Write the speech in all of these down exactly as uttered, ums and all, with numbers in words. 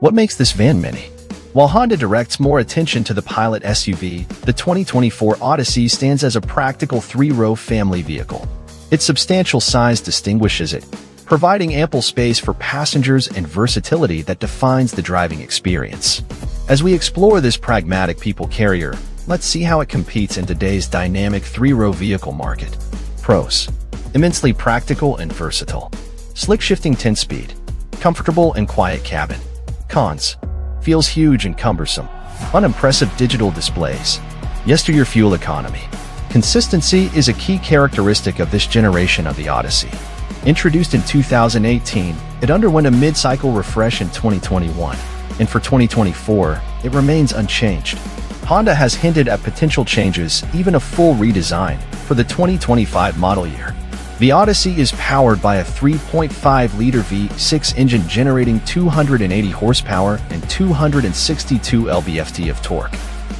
What makes this van mini? While Honda directs more attention to the Pilot S U V, the twenty twenty-four Odyssey stands as a practical three-row family vehicle. Its substantial size distinguishes it, providing ample space for passengers and versatility that defines the driving experience. As we explore this pragmatic people carrier, let's see how it competes in today's dynamic three-row vehicle market. Pros: immensely practical and versatile. Slick shifting ten-speed. Comfortable and quiet cabin. Cons: feels huge and cumbersome. Unimpressive digital displays. Yesteryear fuel economy. Consistency is a key characteristic of this generation of the Odyssey. Introduced in two thousand eighteen, it underwent a mid-cycle refresh in twenty twenty-one, and for twenty twenty-four, it remains unchanged. Honda has hinted at potential changes, even a full redesign, for the twenty twenty-five model year. The Odyssey is powered by a three point five liter V six engine generating two hundred eighty horsepower and two hundred sixty-two pound-feet of torque.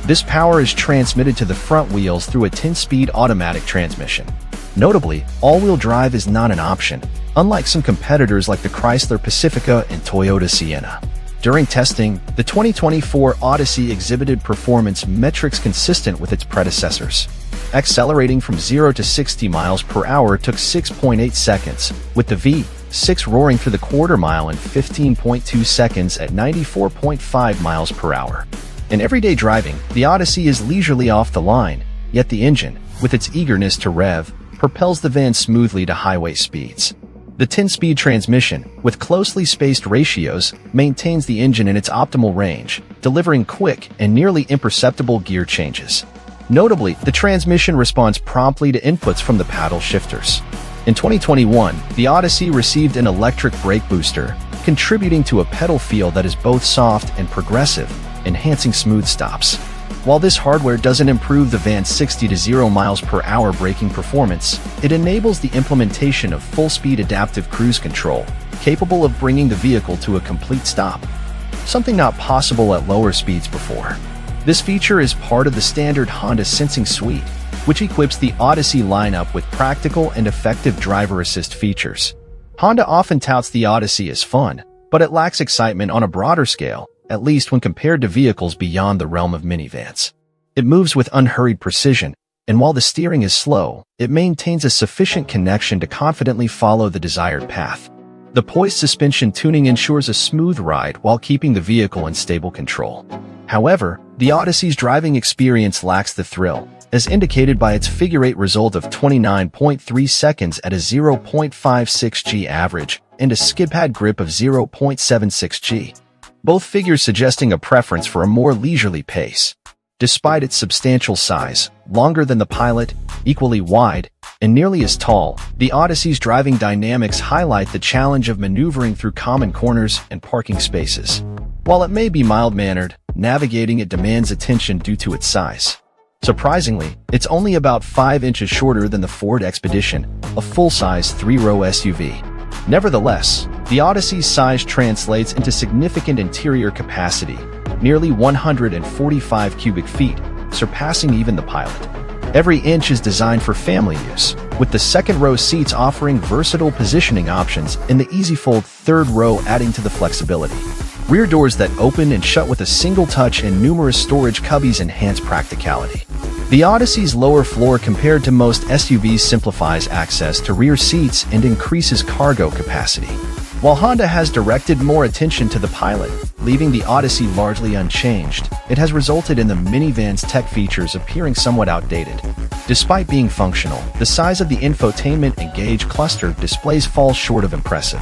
This power is transmitted to the front wheels through a ten-speed automatic transmission. Notably, all-wheel drive is not an option, unlike some competitors like the Chrysler Pacifica and Toyota Sienna. During testing, the twenty twenty-four Odyssey exhibited performance metrics consistent with its predecessors. Accelerating from zero to sixty miles per hour took six point eight seconds, with the V six roaring through the quarter mile in fifteen point two seconds at ninety-four point five miles per hour. In everyday driving, the Odyssey is leisurely off the line, yet the engine, with its eagerness to rev, propels the van smoothly to highway speeds. The ten-speed transmission, with closely spaced ratios, maintains the engine in its optimal range, delivering quick and nearly imperceptible gear changes. Notably, the transmission responds promptly to inputs from the paddle shifters. In twenty twenty-one, the Odyssey received an electric brake booster, contributing to a pedal feel that is both soft and progressive, enhancing smooth stops. While this hardware doesn't improve the van's sixty to zero miles per hour braking performance, it enables the implementation of full-speed adaptive cruise control, capable of bringing the vehicle to a complete stop, something not possible at lower speeds before. This feature is part of the standard Honda Sensing suite, which equips the Odyssey lineup with practical and effective driver assist features. Honda often touts the Odyssey as fun, but it lacks excitement on a broader scale, at least when compared to vehicles beyond the realm of minivans. It moves with unhurried precision, and while the steering is slow, it maintains a sufficient connection to confidently follow the desired path. The poised suspension tuning ensures a smooth ride while keeping the vehicle in stable control. However, the Odyssey's driving experience lacks the thrill, as indicated by its figure eight result of twenty-nine point three seconds at a zero point five six G average and a skid pad grip of zero point seven six G, both figures suggesting a preference for a more leisurely pace. Despite its substantial size, longer than the Pilot, equally wide, and nearly as tall, the Odyssey's driving dynamics highlight the challenge of maneuvering through common corners and parking spaces. While it may be mild-mannered, navigating it demands attention due to its size. Surprisingly, it's only about five inches shorter than the Ford Expedition, a full-size three-row S U V. Nevertheless, the Odyssey's size translates into significant interior capacity, nearly one hundred forty-five cubic feet, surpassing even the Pilot. Every inch is designed for family use, with the second-row seats offering versatile positioning options and the easy-fold third row adding to the flexibility. Rear doors that open and shut with a single touch and numerous storage cubbies enhance practicality. The Odyssey's lower floor compared to most S U Vs simplifies access to rear seats and increases cargo capacity. While Honda has directed more attention to the Pilot, leaving the Odyssey largely unchanged, it has resulted in the minivan's tech features appearing somewhat outdated. Despite being functional, the size of the infotainment and gauge cluster displays falls short of impressive.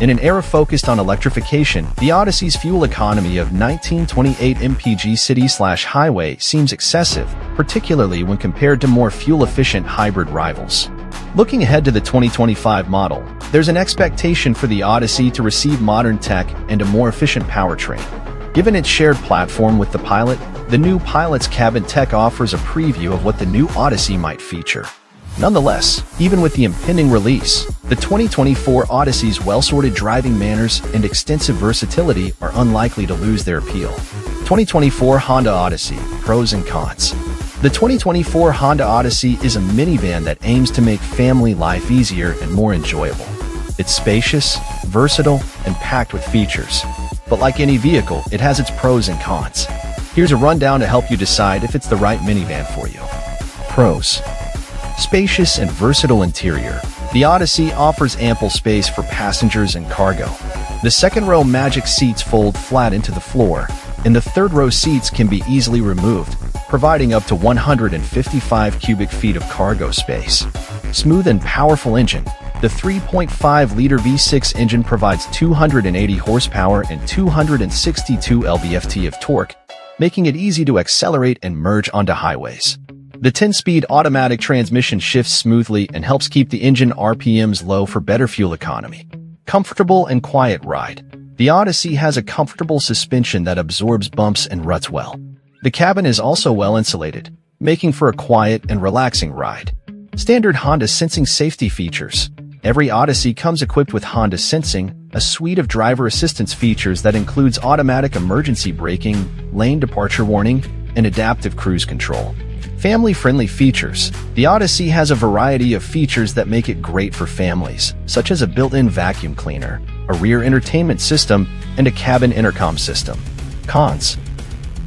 In an era focused on electrification, the Odyssey's fuel economy of nineteen twenty-eight miles per gallon city-slash-highway seems excessive, particularly when compared to more fuel-efficient hybrid rivals. Looking ahead to the twenty twenty-five model, there's an expectation for the Odyssey to receive modern tech and a more efficient powertrain. Given its shared platform with the Pilot, the new Pilot's cabin tech offers a preview of what the new Odyssey might feature. Nonetheless, even with the impending release, the twenty twenty-four Odyssey's well-sorted driving manners and extensive versatility are unlikely to lose their appeal. twenty twenty-four Honda Odyssey, pros and cons. The twenty twenty-four Honda Odyssey is a minivan that aims to make family life easier and more enjoyable. It's spacious, versatile, and packed with features. but like any vehicle, it has its pros and cons. Here's a rundown to help you decide if it's the right minivan for you. Pros. Spacious and versatile interior. The Odyssey offers ample space for passengers and cargo. The second row magic seats fold flat into the floor, and the third row seats can be easily removed, providing up to one hundred fifty-five cubic feet of cargo space. Smooth and powerful engine. The three point five liter V six engine provides two hundred eighty horsepower and two hundred sixty-two pound-feet of torque, making it easy to accelerate and merge onto highways. The ten-speed automatic transmission shifts smoothly and helps keep the engine R P Ms low for better fuel economy. Comfortable and quiet ride. The Odyssey has a comfortable suspension that absorbs bumps and ruts well. The cabin is also well insulated, making for a quiet and relaxing ride. Standard Honda Sensing safety features. Every Odyssey comes equipped with Honda Sensing, a suite of driver assistance features that includes automatic emergency braking, lane departure warning, and adaptive cruise control. Family-friendly features. The Odyssey has a variety of features that make it great for families, such as a built-in vacuum cleaner, a rear entertainment system, and a cabin intercom system. Cons.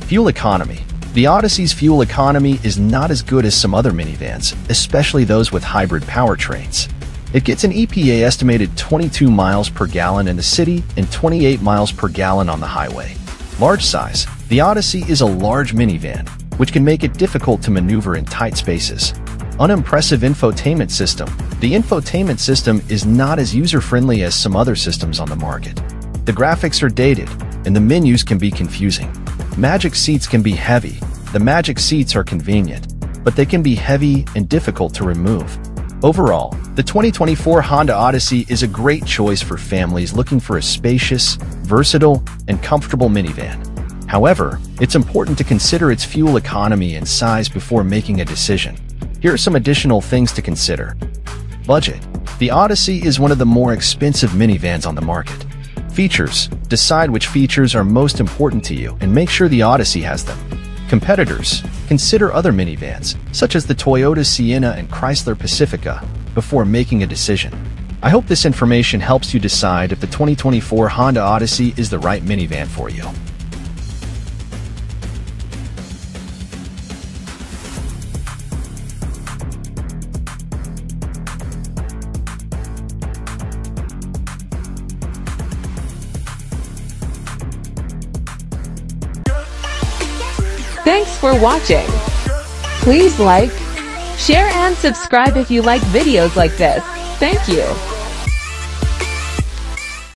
Fuel economy. The Odyssey's fuel economy is not as good as some other minivans, especially those with hybrid powertrains. It gets an E P A estimated twenty-two miles per gallon in the city and twenty-eight miles per gallon on the highway. Large size. The Odyssey is a large minivan, which can make it difficult to maneuver in tight spaces. Unimpressive infotainment system. The infotainment system is not as user-friendly as some other systems on the market. The graphics are dated, and the menus can be confusing. Magic seats can be heavy. The magic seats are convenient, but they can be heavy and difficult to remove. Overall, the twenty twenty-four Honda Odyssey is a great choice for families looking for a spacious, versatile, and comfortable minivan. However, it's important to consider its fuel economy and size before making a decision. Here are some additional things to consider. Budget. The Odyssey is one of the more expensive minivans on the market. Features. Decide which features are most important to you and make sure the Odyssey has them. Competitors. Consider other minivans, such as the Toyota Sienna and Chrysler Pacifica, before making a decision. I hope this information helps you decide if the twenty twenty-four Honda Odyssey is the right minivan for you. Thanks for watching. Please like, share and subscribe if you like videos like this. Thank you.